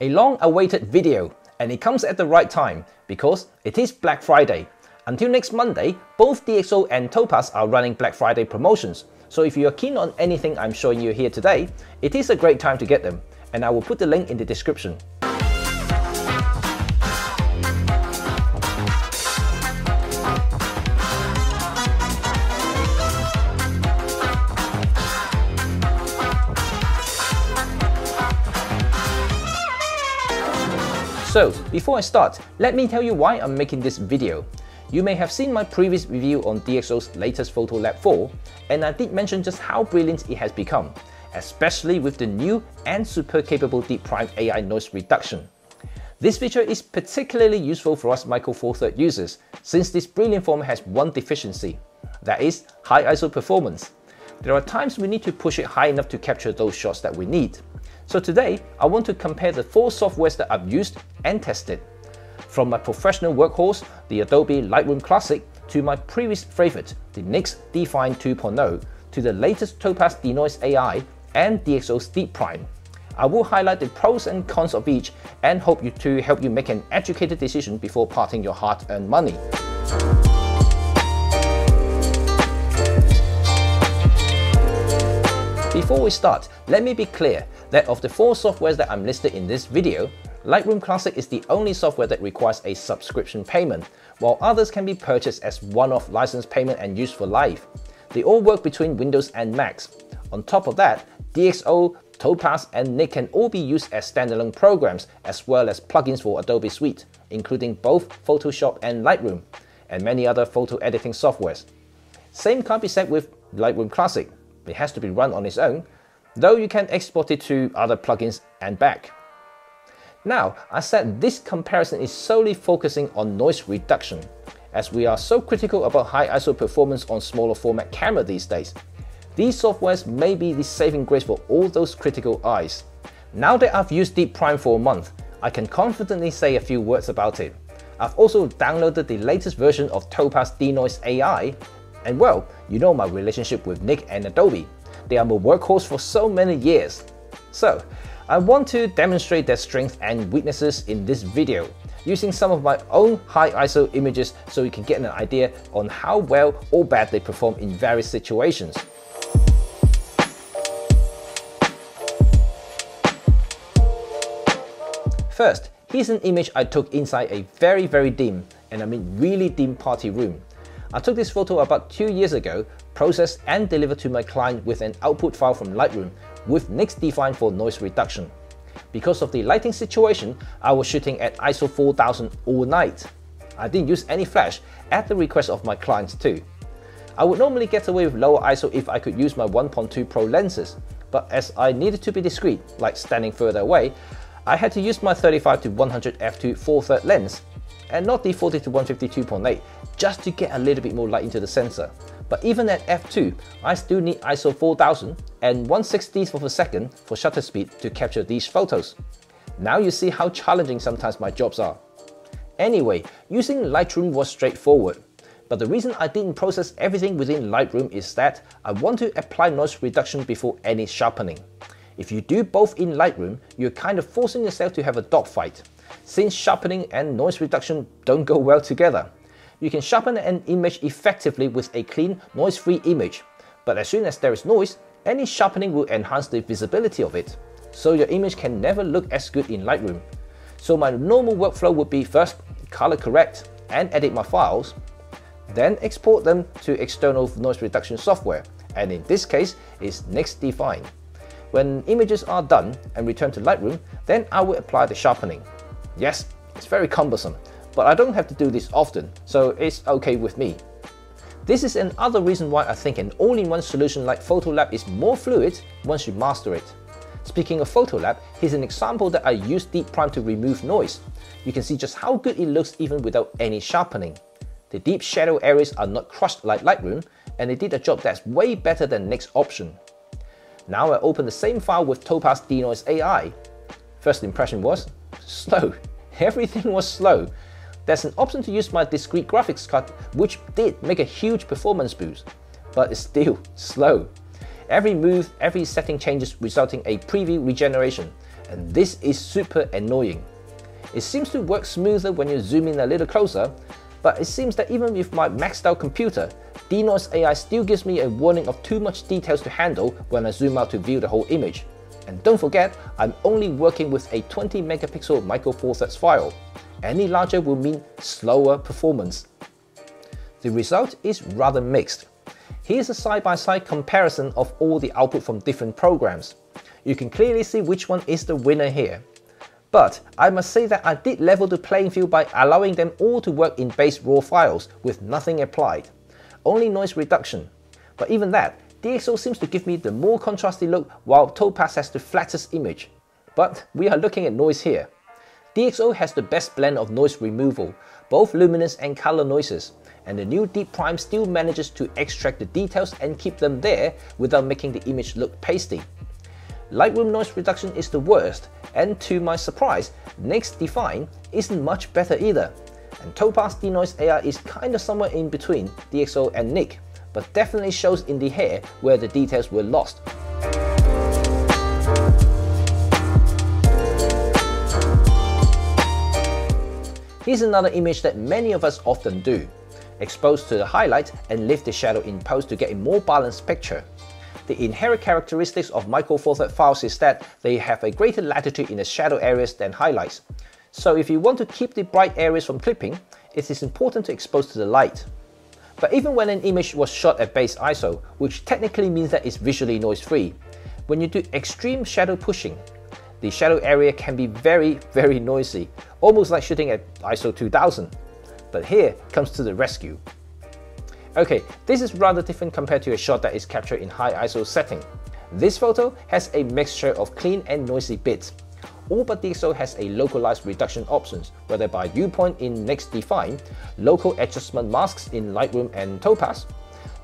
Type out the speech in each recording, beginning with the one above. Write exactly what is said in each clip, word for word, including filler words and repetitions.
a long-awaited video, and it comes at the right time because it is Black Friday. Until next Monday, both DxO and Topaz are running Black Friday promotions, so if you are keen on anything I'm showing you here today, it is a great time to get them, and I will put the link in the description. So, before I start, let me tell you why I'm making this video. You may have seen my previous review on DxO's latest PhotoLab four, and I did mention just how brilliant it has become, especially with the new and super capable Deep Prime A I noise reduction. This feature is particularly useful for us Micro Four Thirds users, since this brilliant format has one deficiency, that is high I S O performance. There are times we need to push it high enough to capture those shots that we need. So today, I want to compare the four softwares that I've used and tested. From my professional workhorse, the Adobe Lightroom Classic, to my previous favorite, the Nik DFine two point oh, to the latest Topaz Denoise A I and DxO's Deep Prime. I will highlight the pros and cons of each and hope you to help you make an educated decision before parting your hard-earned money. Before we start, let me be clear that of the four softwares that I'm listed in this video, Lightroom Classic is the only software that requires a subscription payment, while others can be purchased as one-off license payment and used for life. They all work between Windows and Macs. On top of that, DxO, Topaz, and Nik can all be used as standalone programs as well as plugins for Adobe Suite, including both Photoshop and Lightroom, and many other photo editing softwares. Same can't be said with Lightroom Classic. It has to be run on its own, though you can export it to other plugins and back. Now, I said this comparison is solely focusing on noise reduction, as we are so critical about high I S O performance on smaller format camera these days. These softwares may be the saving grace for all those critical eyes. Now that I've used Deep Prime for a month, I can confidently say a few words about it. I've also downloaded the latest version of Topaz Denoise A I, and well, you know my relationship with Nik and Adobe. They are my workhorse for so many years. So, I want to demonstrate their strengths and weaknesses in this video, using some of my own high I S O images so you can get an idea on how well or bad they perform in various situations. First, here's an image I took inside a very very dim, and I mean really dim party room. I took this photo about two years ago, processed and delivered to my client with an output file from Lightroom with Nik DFine for noise reduction. Because of the lighting situation, I was shooting at I S O four thousand all night. I didn't use any flash at the request of my clients too. I would normally get away with lower I S O if I could use my one point two Pro lenses, but as I needed to be discreet, like standing further away, I had to use my thirty-five to one hundred f two four thirds lens, and not the forty to one fifty two point eight, just to get a little bit more light into the sensor. But even at f two, I still need I S O four thousand and one sixtieth of a second for shutter speed to capture these photos. Now you see how challenging sometimes my jobs are. Anyway, using Lightroom was straightforward, but the reason I didn't process everything within Lightroom is that I want to apply noise reduction before any sharpening. If you do both in Lightroom, you're kind of forcing yourself to have a dogfight, since sharpening and noise reduction don't go well together. You can sharpen an image effectively with a clean, noise-free image, but as soon as there is noise, any sharpening will enhance the visibility of it, so your image can never look as good in Lightroom. So my normal workflow would be first color correct and edit my files, then export them to external noise reduction software, and in this case is Nik DFine. When images are done and returned to Lightroom, then I will apply the sharpening. Yes, it's very cumbersome, but I don't have to do this often, so it's okay with me. This is another reason why I think an all-in-one solution like PhotoLab is more fluid once you master it. Speaking of PhotoLab, here's an example that I used Deep Prime to remove noise. You can see just how good it looks even without any sharpening. The deep shadow areas are not crushed like Lightroom, and they did a job that's way better than Nik's option. Now I open the same file with Topaz Denoise A I. First impression was slow. Everything was slow. There's an option to use my discrete graphics card, which did make a huge performance boost, but it's still slow. Every move, every setting changes, resulting in a preview regeneration, and this is super annoying. It seems to work smoother when you zoom in a little closer, but it seems that even with my maxed out computer, Denoise A I still gives me a warning of too much details to handle when I zoom out to view the whole image. And don't forget, I'm only working with a twenty megapixel Micro Four Thirds file. Any larger will mean slower performance. The result is rather mixed. Here's a side-by-side comparison of all the output from different programs. You can clearly see which one is the winner here. But I must say that I did level the playing field by allowing them all to work in base raw files with nothing applied. Only noise reduction. But even that, DxO seems to give me the more contrasty look while Topaz has the flattest image. But we are looking at noise here. DxO has the best blend of noise removal, both luminance and color noises, and the new Deep Prime still manages to extract the details and keep them there without making the image look pasty. Lightroom noise reduction is the worst, and to my surprise, Nik DFine isn't much better either. And Topaz Denoise A I is kind of somewhere in between DxO and Nik, but definitely shows in the hair where the details were lost. Here's another image that many of us often do: expose to the highlight and lift the shadow in post to get a more balanced picture. The inherent characteristics of Micro Four Thirds files is that they have a greater latitude in the shadow areas than highlights. So if you want to keep the bright areas from clipping, it is important to expose to the light. But even when an image was shot at base I S O, which technically means that it's visually noise-free, when you do extreme shadow pushing, the shadow area can be very, very noisy, almost like shooting at I S O two thousand. But here comes to the rescue. Okay, this is rather different compared to a shot that is captured in high I S O setting. This photo has a mixture of clean and noisy bits. All but DxO has a localized reduction options, whether by viewpoint in Nik DFine, local adjustment masks in Lightroom and Topaz.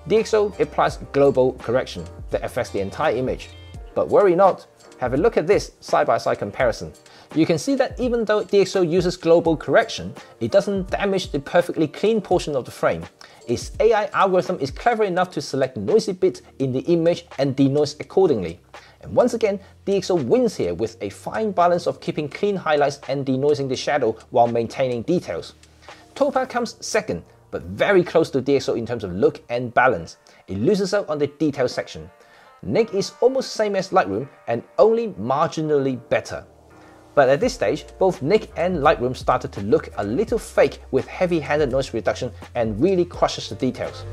DxO applies global correction that affects the entire image. But worry not, have a look at this side-by-side comparison. You can see that even though DxO uses global correction, it doesn't damage the perfectly clean portion of the frame. Its A I algorithm is clever enough to select noisy bits in the image and denoise accordingly. And once again, DxO wins here with a fine balance of keeping clean highlights and denoising the shadow while maintaining details. Topaz comes second, but very close to DxO in terms of look and balance. It loses out on the detail section. Nik is almost same as Lightroom and only marginally better. But at this stage, both Nik and Lightroom started to look a little fake with heavy-handed noise reduction and really crushes the details.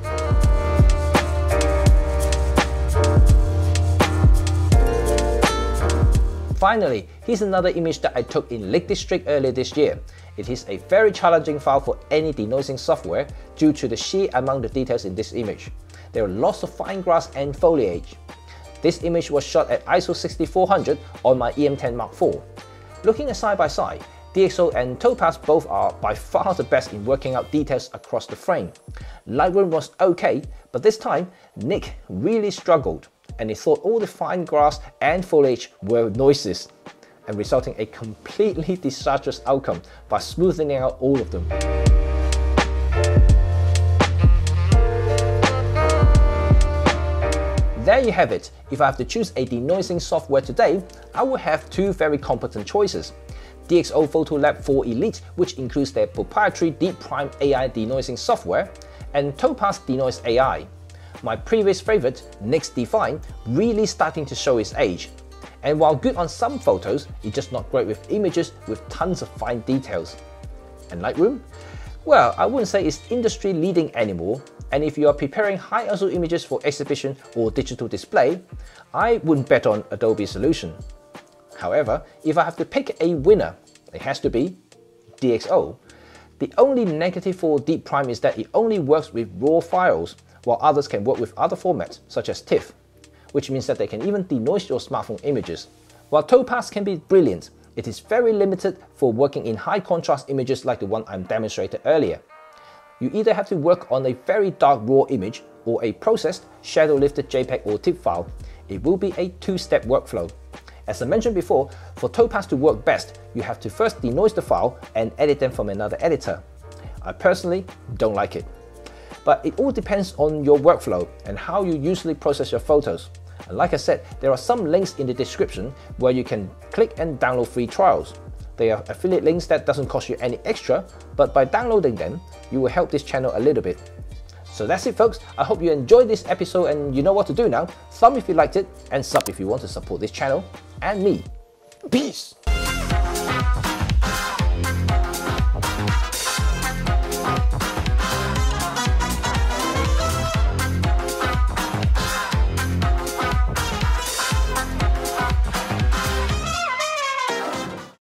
Finally, here's another image that I took in Lake District earlier this year. It is a very challenging file for any denoising software due to the sheer amount of details in this image. There are lots of fine grass and foliage. This image was shot at I S O sixty-four hundred on my E M ten Mark four. Looking at side by side, DxO and Topaz both are by far the best in working out details across the frame. Lightroom was okay, but this time Nik really struggled, and he thought all the fine grass and foliage were noises, and resulting a completely disastrous outcome by smoothing out all of them. There you have it. If I have to choose a denoising software today, I will have two very competent choices: DxO PhotoLab four Elite, which includes their proprietary Deep Prime A I denoising software, and Topaz Denoise A I. My previous favorite, Nik DFine, really starting to show its age. And while good on some photos, it's just not great with images with tons of fine details. And Lightroom? Well, I wouldn't say it's industry leading anymore, and if you are preparing high I S O images for exhibition or digital display, I wouldn't bet on Adobe's solution. However, if I have to pick a winner, it has to be DxO. The only negative for Deep Prime is that it only works with raw files, while others can work with other formats such as TIFF, which means that they can even denoise your smartphone images. While Topaz can be brilliant, it is very limited for working in high contrast images like the one I demonstrated earlier. You either have to work on a very dark raw image or a processed, shadow lifted JPEG or TIFF file. It will be a two-step workflow. As I mentioned before, for Topaz to work best, you have to first denoise the file and edit them from another editor. I personally don't like it. But it all depends on your workflow and how you usually process your photos. And like I said, there are some links in the description where you can click and download free trials. They are affiliate links that doesn't cost you any extra, but by downloading them, you will help this channel a little bit. So that's it, folks. I hope you enjoyed this episode and you know what to do now. Thumb if you liked it and sub if you want to support this channel and me. Peace!